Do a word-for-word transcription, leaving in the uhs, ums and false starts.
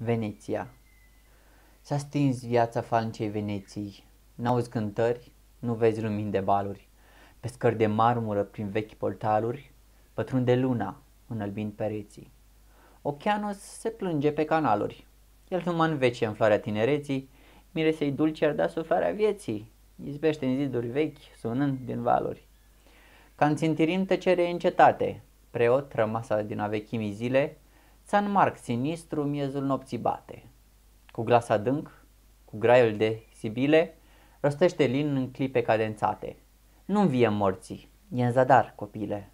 Veneția. S-a stins viața falnicei Veneții, n-auzi cântări, nu vezi lumini de baluri, pe scări de marmură prin vechi portaluri, pătrunde luna, înălbind pereții. Oceanul se plânge pe canaluri, el nu mă învece în floarea tinereții, miresei dulce ar da suflarea vieții, izbește în ziduri vechi, sunând din valuri. Ca în țintirim tăcere încetate, preot rămasă din avechimii zile, San Marc sinistru miezul nopții bate. Cu glas adânc, cu graiul de Sibile, rostește lin în clipe cadențate. Nu-mi vie morții, e în zadar, copile.